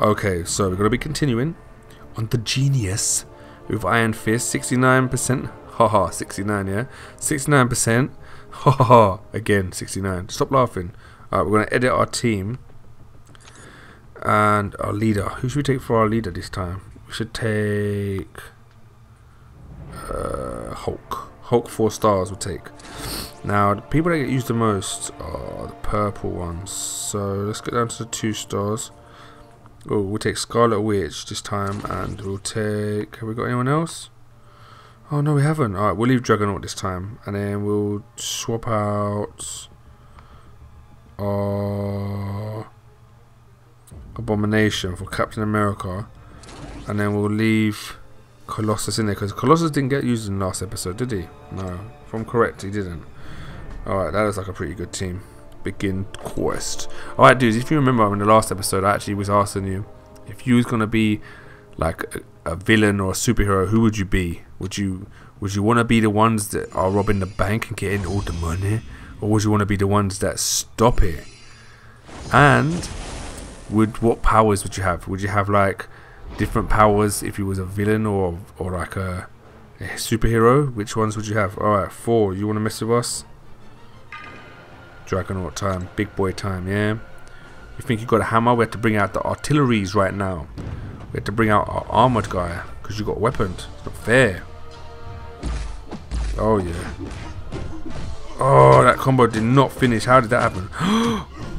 Okay, so we're going to be continuing on the genius with Iron Fist. 69%. Haha, 69, yeah? 69%. Haha, again, 69. Stop laughing. Alright, we're going to edit our team. And our leader. Who should we take for our leader this time? We should take... Hulk. Hulk 4 stars we'll take. Now, the people that get used the most are the purple ones. So, let's go down to the 2 stars. Oh, we'll take Scarlet Witch this time, and we'll take... Have we got anyone else? Oh, no, we haven't. Alright, we'll leave Dragonaut this time, and then we'll swap out... our Abomination for Captain America, and then we'll leave Colossus in there, because Colossus didn't get used in the last episode, did he? No, if I'm correct, he didn't. Alright, that looks like a pretty good team. Begin quest. Alright dudes, if you remember in the last episode I actually was asking you, if you was going to be like a villain or a superhero, who would you be? Would you want to be the ones that are robbing the bank and getting all the money, or would you want to be the ones that stop it? And what powers would you have? Would you have like different powers if you was a villain or like a superhero? Which ones would you have? Alright, 4, you want to mess with us? Dragonaut time, big boy time, yeah? You think you got a hammer? We have to bring out the artilleries right now. We have to bring out our armoured guy, because you got weaponed. It's not fair. Oh, yeah. Oh, that combo did not finish. How did that happen?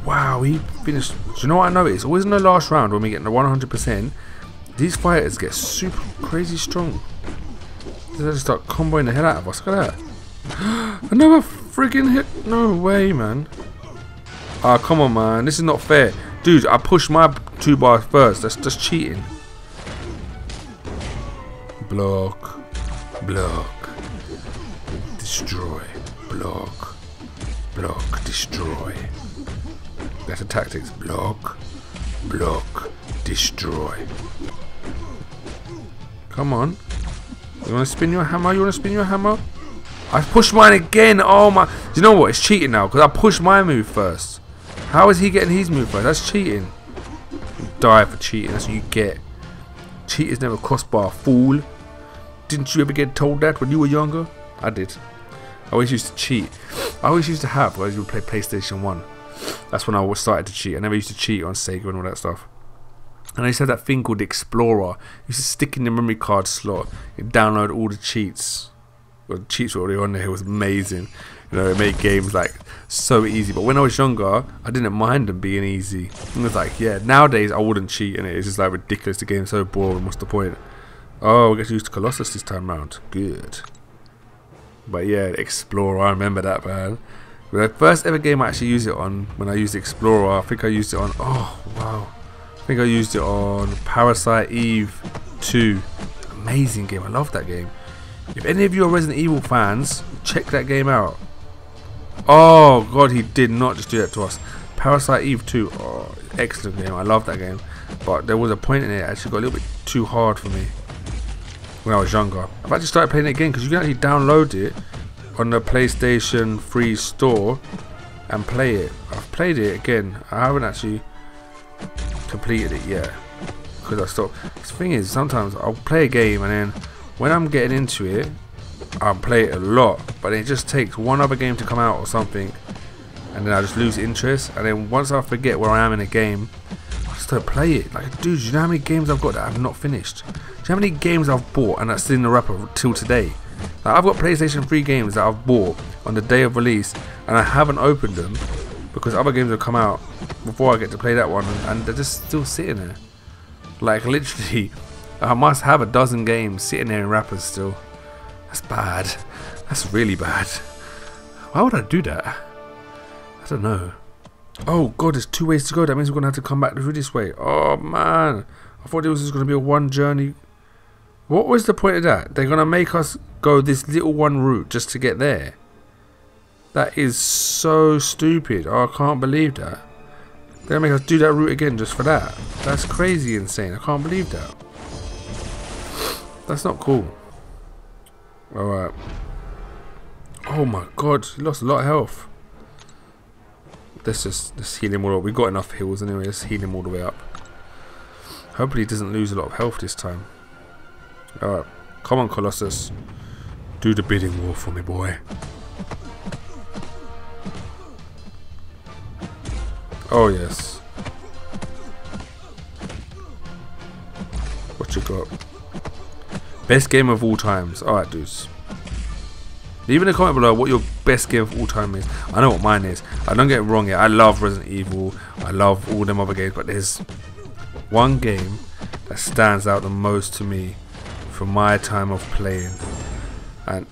Wow, he finished. Do you know what I noticed? Always in the last round, when we get the 100%, these fighters get super crazy strong. They just start comboing the hell out of us. Look at that. Another friggin' hit. No way, man. Ah, come on, man. This is not fair. Dude, I pushed my 2 bars first. That's just cheating. Block. Block. Destroy. Block. Block. Destroy. That's the tactics. Block. Block. Destroy. Come on. You want to spin your hammer? You want to spin your hammer? I've pushed mine again. Oh my. You know what? It's cheating now because I pushed my move first. How is he getting his move first? That's cheating. You die for cheating. That's what you get. Cheaters never crossbar, fool. Didn't you ever get told that when you were younger? I did. I always used to cheat. I always used to have when I used to play PlayStation 1. That's when I started to cheat. I never used to cheat on Sega and all that stuff. And I used to have that thing called Explorer. You used to stick in the memory card slot and download all the cheats. Well, the cheats were already on there. It was amazing. You know, it made games like so easy. But when I was younger, I didn't mind them being easy. It was like, yeah, nowadays I wouldn't cheat, and it's just like ridiculous. The game's so boring. What's the point? Oh, we get to use the Colossus this time round. Good. But yeah, Explorer. I remember that, man. The first ever game I actually used it on, when I used Explorer, I think I used it on. Oh wow! I think I used it on Parasite Eve 2. Amazing game. I love that game. If any of you are Resident Evil fans, check that game out. Oh god, he did not just do that to us. Parasite Eve 2, oh, excellent game. I love that game. But there was a point in it that actually got a little bit too hard for me when I was younger. I've actually started playing it again because you can actually download it on the PlayStation 3 store and play it. I've played it again. I haven't actually completed it yet because I stopped. The thing is, sometimes I'll play a game and then when I'm getting into it, I play it a lot, but it just takes one other game to come out or something, and then I just lose interest. And then once I forget where I am in a game, I just don't play it. Like, dude, you know how many games I've got that I've not finished? Do you know how many games I've bought and that's still in the wrapper till today? Like, I've got PlayStation 3 games that I've bought on the day of release, and I haven't opened them because other games have come out before I get to play that one, and they're just still sitting there. Like, literally. I must have a dozen games sitting there in wrappers still. That's bad. That's really bad. Why would I do that? I don't know. Oh god, there's 2 ways to go. That means we're going to have to come back through this way. Oh man. I thought it was just going to be a 1 journey. What was the point of that? They're going to make us go this little 1 route just to get there. That is so stupid. Oh, I can't believe that. They're going to make us do that route again just for that. That's crazy insane. I can't believe that. That's not cool. Alright. Oh my god, he lost a lot of health. Let's heal him all up. We've got enough heals anyway. Let's heal him all the way up. Hopefully he doesn't lose a lot of health this time. Alright, come on Colossus. Do the bidding war for me, boy. Oh yes. What you got? Best game of all times. Alright dudes. Leave in the comment below what your best game of all time is. I know what mine is. I don't get it wrong yet. I love Resident Evil. I love all them other games. But there's one game that stands out the most to me from my time of playing. And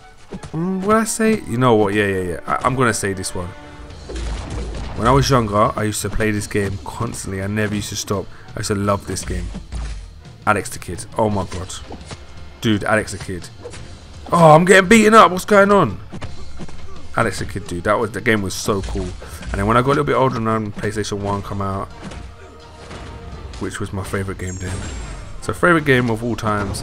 what I say? You know what? Yeah. I'm going to say this one. When I was younger, I used to play this game constantly. I never used to stop. I used to love this game. Alex the Kid. Oh my god. Dude, Alex the Kid. Oh, I'm getting beaten up. What's going on? Alex the Kid, dude. The game was so cool. And then when I got a little bit older and PlayStation 1 come out, which was my favourite game then. So favourite game of all times.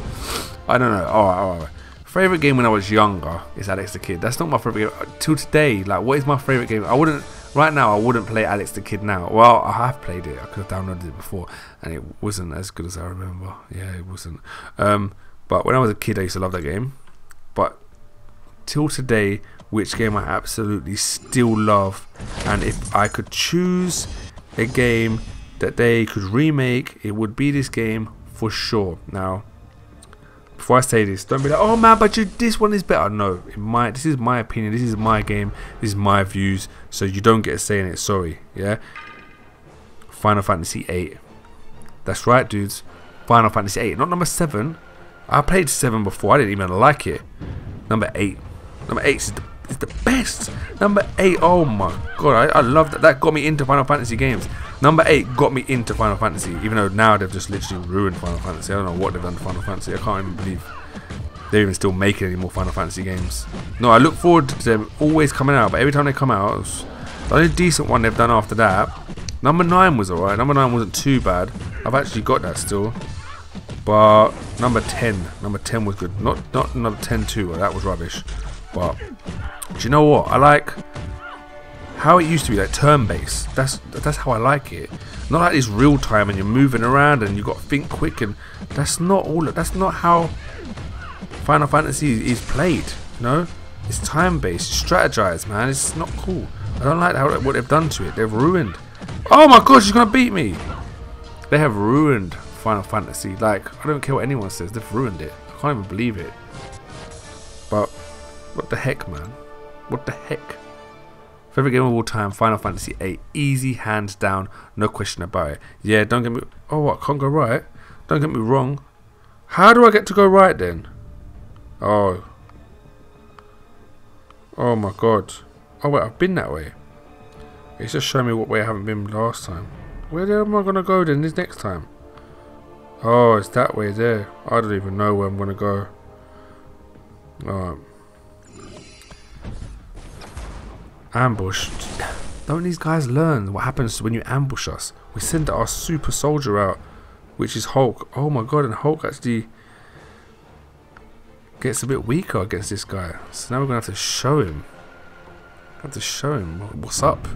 I don't know. Alright. Favourite game when I was younger is Alex the Kid. That's not my favourite game. Till today, like, what is my favourite game? I wouldn't, right now, I wouldn't play Alex the Kid now. Well, I have played it. I could have downloaded it before. And it wasn't as good as I remember. Yeah, it wasn't. But when I was a kid, I used to love that game. But till today, which game I absolutely still love, and if I could choose a game that they could remake, it would be this game for sure. Now, before I say this, don't be like, oh man, but this one is better. No, this is my opinion, this is my game, this is my views, so you don't get a say in it, sorry, yeah? Final Fantasy VIII. That's right, dudes. Final Fantasy VIII, not number 7. I played 7 before, I didn't even like it. Number 8. Number 8 is the best. Number 8, oh my god, I love that. That got me into Final Fantasy games. Number 8 got me into Final Fantasy, even though now they've just literally ruined Final Fantasy. I don't know what they've done to Final Fantasy. I can't even believe they're even still making any more Final Fantasy games. No, I look forward to them always coming out, but every time they come out, the only decent one they've done after that. Number 9 was alright. Number 9 wasn't too bad. I've actually got that still. But number 10 was good. Not number 10 too. That was rubbish. But do you know what? I like how it used to be, like turn-based. That's how I like it. Not like this real time and you're moving around and you got to think quick, and that's not how Final Fantasy is played. You know, it's time-based, strategized, man. It's not cool. I don't like how what they've done to it. They've ruined. Oh my gosh, she's gonna beat me. They have ruined Final Fantasy. Like, I don't care what anyone says, they've ruined it. I can't even believe it. But what the heck, man? What the heck? Favorite game of all time, Final Fantasy VIII. Easy, hands down, no question about it. Yeah, don't get me. Oh, what? Can't go right? Don't get me wrong. How do I get to go right then? Oh. Oh my god. Oh wait, I've been that way. It's just showing me what way I haven't been last time. Where am I gonna go then this next time? Oh, it's that way there. I don't even know where I'm gonna go. Alright. Ambushed. Don't these guys learn what happens when you ambush us? We send our super soldier out, which is Hulk. Oh my god, and Hulk actually gets a bit weaker against this guy. So now we're gonna have to show him. What's up.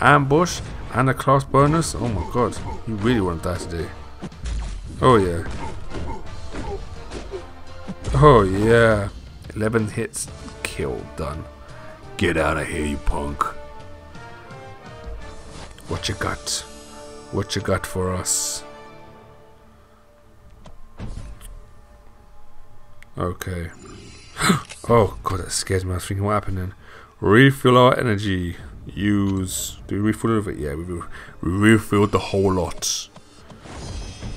Ambush and a class bonus. Oh my god. You really want to die today. Oh yeah. Oh yeah. 11 hits. Kill. Done. Get out of here, you punk. What you got? What you got for us? Okay. Oh god, that scares me. I was thinking what happened then. Refill our energy. Use. Do we refill of it? Yeah, we refilled the whole lot.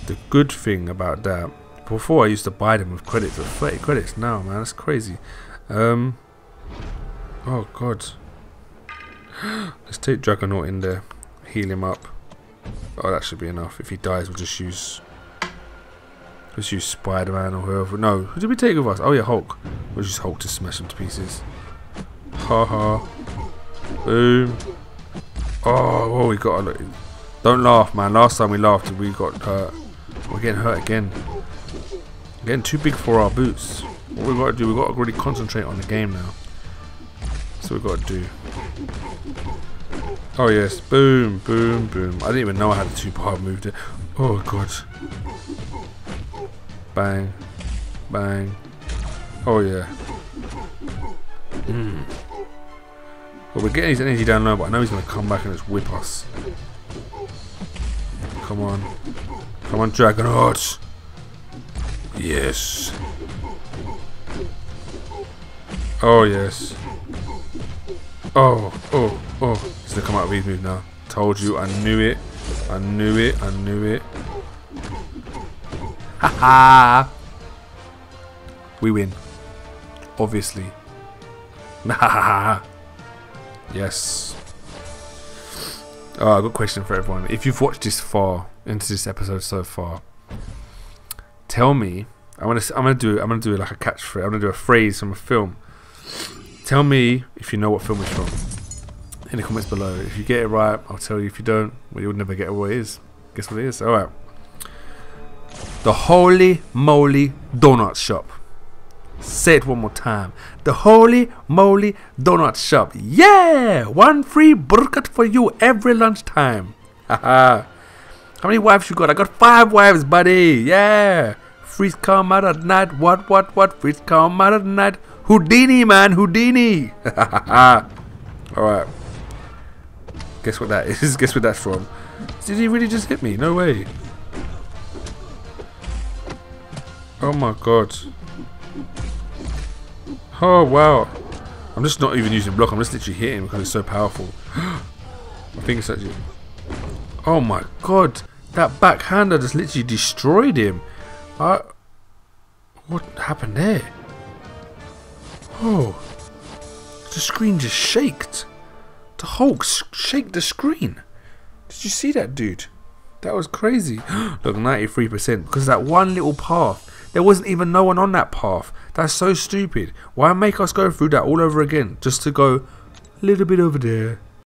The good thing about that, before I used to buy them with credits, but 30 credits now, man, that's crazy. Oh god, let's take Dragonaut in there, heal him up. Oh, that should be enough. If he dies, we'll just use Spider-Man or whoever. No, who did we take with us? Oh yeah, Hulk. We'll just Hulk to smash him to pieces. Haha. Boom. Oh, well, we got a lot. Don't laugh, man. Last time we laughed, we got hurt. We're getting hurt again. We're getting too big for our boots. What we've got to do, we've got to really concentrate on the game now. That's what we've got to do. Oh yes, boom, boom, boom. I didn't even know I had a two-part move there. Oh god. Bang, bang. Oh yeah. Well, we're getting his energy down low, but I know he's going to come back and just whip us. Come on. Come on, Dragonaut. Yes. Oh yes. Oh, oh, oh. He's going to come out of his move now. Told you, I knew it. I knew it, I knew it. Haha! We win. Obviously. Haha! Yes. Good question for everyone. If you've watched this far into this episode so far, tell me. I'm gonna do like a catchphrase. I'm gonna do a phrase from a film. Tell me if you know what film it's from in the comments below. If you get it right, I'll tell you. If you don't, well, you'll never get what it is. Guess what it is. All right. The Holy Moly Donut Shop. Say it one more time. The Holy Moly Donut Shop. Yeah! One free burkat for you every lunchtime. Haha. How many wives you got? I got 5 wives, buddy. Yeah. Freaks come out at night. What? Freaks come out at night. Houdini, man. Houdini. Haha. Alright. Guess what that is. Guess what that's from. Did he really just hit me? No way. Oh my god. Oh wow. I'm just not even using block, I'm just literally hitting because it's so powerful. I think it's actually... Oh my god. That backhander just literally destroyed him. What happened there? Oh. The screen just shaked. The Hulk shaked the screen. Did you see that, dude? That was crazy. Look, 93% because that one little path. There wasn't even no one on that path. That's so stupid. Why make us go through that all over again just to go a little bit over there?